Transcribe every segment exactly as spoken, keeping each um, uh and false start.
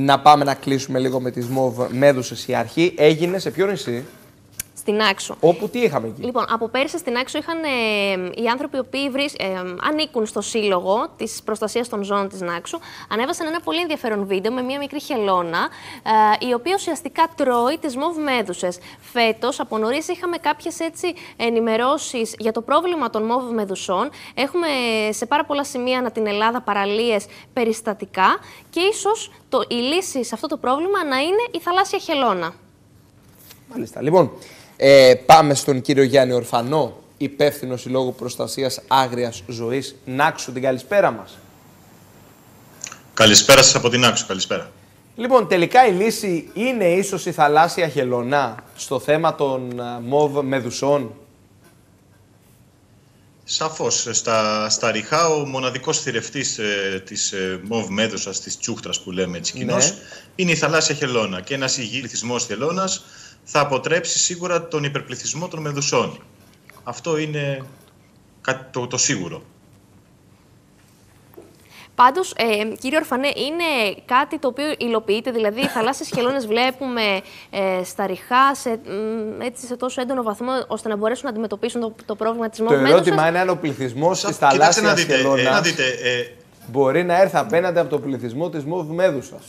Να πάμε να κλείσουμε λίγο με τις ΜΟΒ. Με έδωσε η αρχή. Έγινε σε ποιο νησί? Στην Άξο. Όπου τι είχαμε εκεί? Λοιπόν, από πέρσι στην Άξο είχαν ε, οι άνθρωποι οι οποίοι βρίσ, ε, ανήκουν στο σύλλογο της προστασίας των ζώων της Νάξου. Ανέβασαν ένα πολύ ενδιαφέρον βίντεο με μία μικρή χελώνα, ε, η οποία ουσιαστικά τρώει τις μοβ μέδουσες. Φέτος, από νωρίς, είχαμε κάποιες έτσι ενημερώσεις για το πρόβλημα των μοβ μεδουσών. Έχουμε σε πάρα πολλά σημεία ανά την Ελλάδα παραλίες περιστατικά και ίσως το, η λύση σε αυτό το πρόβλημα να είναι η θαλάσσια χελώνα. Μάλιστα. Λοιπόν. Ε, πάμε στον κύριο Γιάννη Ορφανό, υπεύθυνο Συλλόγου Προστασίας Άγριας Ζωής Νάξου. Την καλησπέρα μας. Καλησπέρα σας από την Νάξου. Καλησπέρα. Λοιπόν, τελικά η λύση είναι ίσως η θαλάσσια χελωνά στο θέμα των μοβ μεδουσών? Σαφώς. Στα, στα ριχά ο μοναδικός θηρευτής ε, της ε, μοβ μέδουσας, της τσούχτρας που λέμε έτσι κοινώς, ναι, είναι η θαλάσσια χελώνα. Και ένας υγιής χελώνας θα αποτρέψει σίγουρα τον υπερπληθυσμό των μεδουσών. Αυτό είναι κάτι το, το σίγουρο. Πάντως, ε, κύριε Ορφανέ, είναι κάτι το οποίο υλοποιείται, δηλαδή οι θαλάσσιες χελώνες βλέπουμε ε, στα ριχά σε, ε, έτσι, σε τόσο έντονο βαθμό ώστε να μπορέσουν να αντιμετωπίσουν το, το πρόβλημα της μοβ μέδουσας. Το ερώτημα είναι αν ο πληθυσμός της θαλάσσιας χελώνας μπορεί να έρθει απέναντι από τον πληθυσμό της μοβ μέδουσας.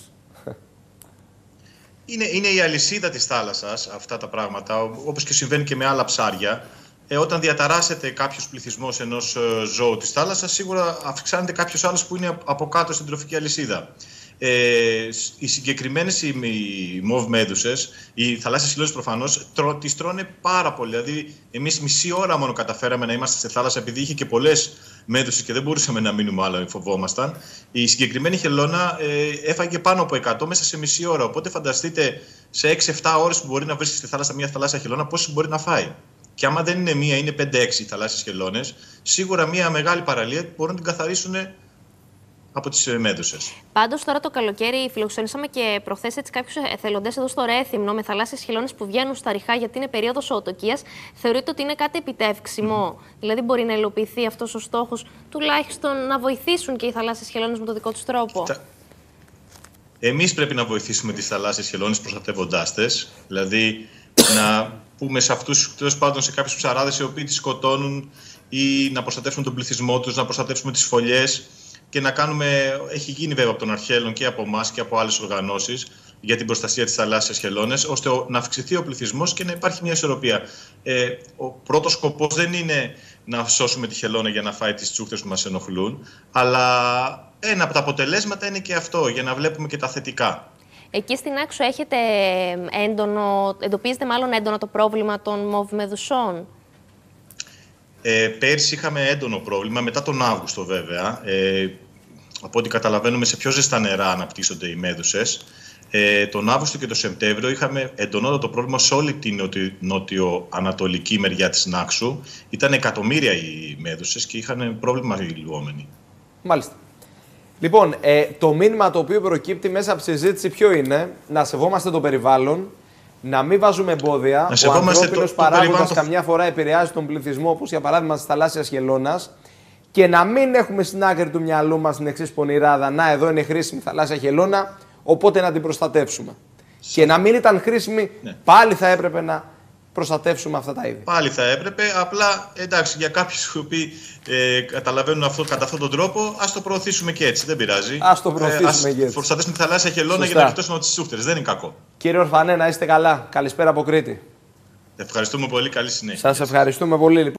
Είναι, είναι η αλυσίδα της θάλασσας αυτά τα πράγματα, όπως και συμβαίνει και με άλλα ψάρια. Ε, όταν διαταράσσεται κάποιος πληθυσμός ενός ε, ζώου της θάλασσας, σίγουρα αυξάνεται κάποιος άλλος που είναι από κάτω στην τροφική αλυσίδα. Ε, οι συγκεκριμένες οι, οι μοβ μέδουσες, οι θαλάσσιες χελώνες προφανώς, τρώ, τις τρώνε πάρα πολύ. Δηλαδή, εμείς μισή ώρα μόνο καταφέραμε να είμαστε στη θάλασσα, επειδή είχε και πολλές μέδουσες και δεν μπορούσαμε να μείνουμε άλλο, φοβόμασταν. Η συγκεκριμένη χελώνα ε, έφαγε πάνω από εκατό μέσα σε μισή ώρα. Οπότε φανταστείτε σε έξι εφτά ώρες που μπορεί να βρίσκεται στη θάλασσα μια θαλάσσια χελώνα, πόσες μπορεί να φάει. Και άμα δεν είναι μία, είναι πέντε έξι θαλάσσιες χελώνες, σίγουρα μια μεγάλη παραλία μπορούν να την καθαρίσουν από τις μέδουσες. Πάντως, τώρα το καλοκαίρι φιλοξενήσαμε και προχθές κάποιους εθελοντές εδώ στο Ρέθυμνο με θαλάσσιες χελώνες που βγαίνουν στα ριχά γιατί είναι περίοδος οτοκίας. Θεωρείτε ότι είναι κάτι επιτεύξιμο? Mm. Δηλαδή, μπορεί να υλοποιηθεί αυτός ο στόχος, τουλάχιστον να βοηθήσουν και οι θαλάσσιες χελώνες με τον δικό τους τρόπο? Κοίτα. Εμείς πρέπει να βοηθήσουμε τις θαλάσσιες χελώνες προστατεύοντάς τες. Δηλαδή, να πούμε σε αυτούς, τέλος πάντων, σε κάποιους ψαράδες οι οποίοι τις σκοτώνουν ή να προστατεύσουμε τον πληθυσμό τους, να προστατεύσουμε τις φωλιές. Και να κάνουμε, έχει γίνει βέβαια από τον Αρχέλον και από εμάς και από άλλες οργανώσεις για την προστασία της θαλάσσιας χελώνες, ώστε να αυξηθεί ο πληθυσμός και να υπάρχει μια ισορροπία. Ε, ο πρώτος σκοπός δεν είναι να σώσουμε τη χελώνα για να φάει τις τσούχτες που μας ενοχλούν, αλλά ένα από τα αποτελέσματα είναι και αυτό, για να βλέπουμε και τα θετικά. Εκεί στην Άξο έχετε έντονο, εντοπίζετε μάλλον έντονα το πρόβλημα των μοβ μεδουσών? Ε, πέρσι είχαμε έντονο πρόβλημα, μετά τον Αύγουστο βέβαια. Ε, από ό,τι καταλαβαίνουμε σε πιο ζεστά νερά αναπτύσσονται οι μέδουσες. Ε, τον Αύγουστο και τον Σεπτέμβριο είχαμε εντονότατο πρόβλημα σε όλη την νοτιο, νότιο-ανατολική μεριά της Νάξου. Ήταν εκατομμύρια οι μέδουσες και είχαν πρόβλημα οι λουόμενοι. Μάλιστα. Λοιπόν, ε, το μήνυμα το οποίο προκύπτει μέσα από τη συζήτηση ποιο είναι? Να σεβόμαστε το περιβάλλον. Να μην βάζουμε εμπόδια. Ο ανθρώπινος παράγοντας καμιά φορά επηρεάζει τον πληθυσμό, όπως για παράδειγμα της θαλάσσιας χελώνας. Και να μην έχουμε στην άκρη του μυαλού μας την εξής πονηράδα: να, εδώ είναι χρήσιμη θαλάσσια χελώνα, οπότε να την προστατεύσουμε. Σ... Και να μην ήταν χρήσιμη, ναι, πάλι θα έπρεπε να προστατεύσουμε αυτά τα είδη. Πάλι θα έπρεπε. Απλά εντάξει, για κάποιους οι οποίοι ε, καταλαβαίνουν αυτό, κατά αυτόν τον τρόπο, ας το προωθήσουμε και έτσι. Δεν πειράζει. Ας το προωθήσουμε ε, ας και έτσι. Προστατεύσουμε τη θαλάσσια χελώνα για να γλιτώσουμε τις τσούχτες. Δεν είναι κακό. Κύριε Ορφανέ, να είστε καλά. Καλησπέρα από Κρήτη. Ευχαριστούμε πολύ. Καλή συνέχεια. Σας ευχαριστούμε πολύ.